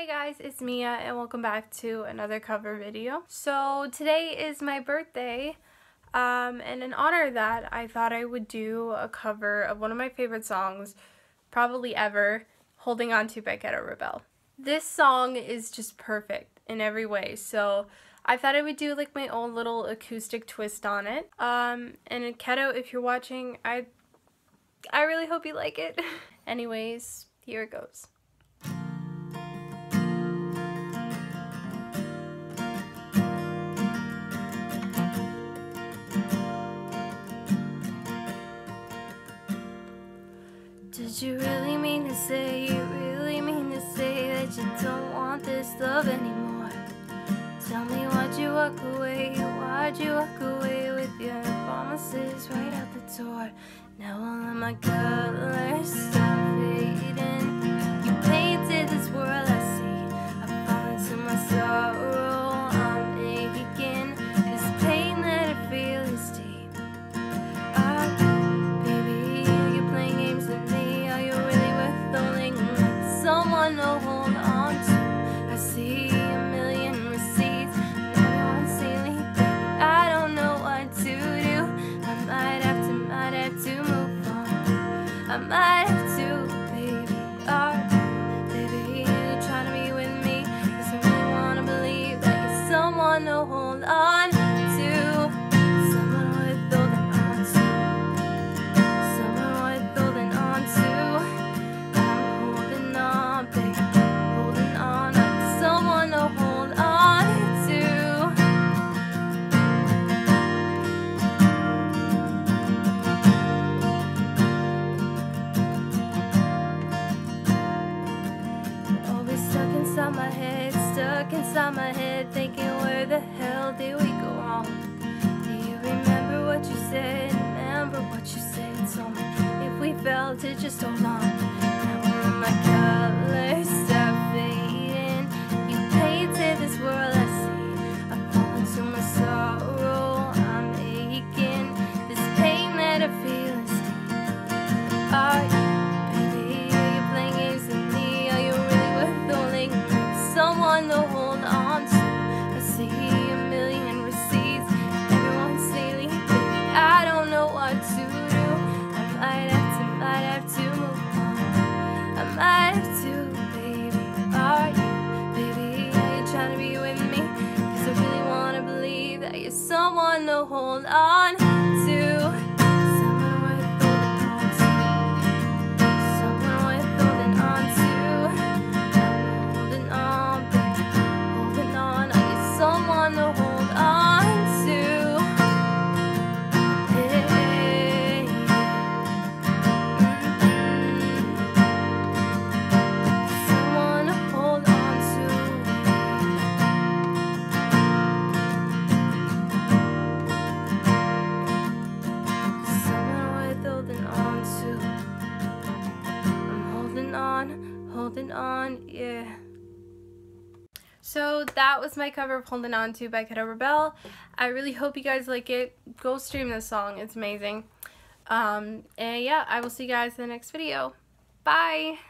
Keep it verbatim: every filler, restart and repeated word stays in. Hey guys, it's Mia and welcome back to another cover video. So today is my birthday um, and in honor of that I thought I would do a cover of one of my favorite songs probably ever, Holding On To by Kedo Rebelle. This song is just perfect in every way, so I thought I would do like my own little acoustic twist on it. Um, and Kedo, if you're watching, I, I really hope you like it. Anyways, here it goes. Did you really mean to say, you really mean to say that you don't want this love anymore? Tell me, why'd you walk away, why'd you walk away with your promises right out the door? Now all of my colors start fading. You painted this world I see, I fall into my sorrow, I'm aching. This pain that I feel is deep. Oh, baby, are you playing games with me? Are you really worth holding someone to hold on to? I see a million receipts, no one's silly, baby, I don't know what to do. I might have to, might have to move on, I might have to. No, hold on to someone worth holding on to, someone worth holding on to. I'm holding on, baby, holding on. I'm someone to hold on to. You're always stuck inside my head, stuck inside my head, thinking, where the hell did we go wrong? Do you remember what you said? Remember what you said? Tell me if we fell to just hold on. Now all of my colors start fading. You painted this world I see, I fall into my sorrow, I'm aching. This pain that I feel is deep. Are you, baby, are you playing games with me? Are you really worth holding someone to hold on to? I see a million receipts, everyone's silly, baby, I don't know what to do. I might have to, might have to move on, I might have to, baby. Are you, baby, are you trying to be with me? Cause I really wanna believe that you're someone to hold on to. Holding on, yeah. So that was my cover of Holding On To by Kedo Rebelle. I really hope you guys like it. Go stream this song, it's amazing. Um, and yeah, I will see you guys in the next video. Bye!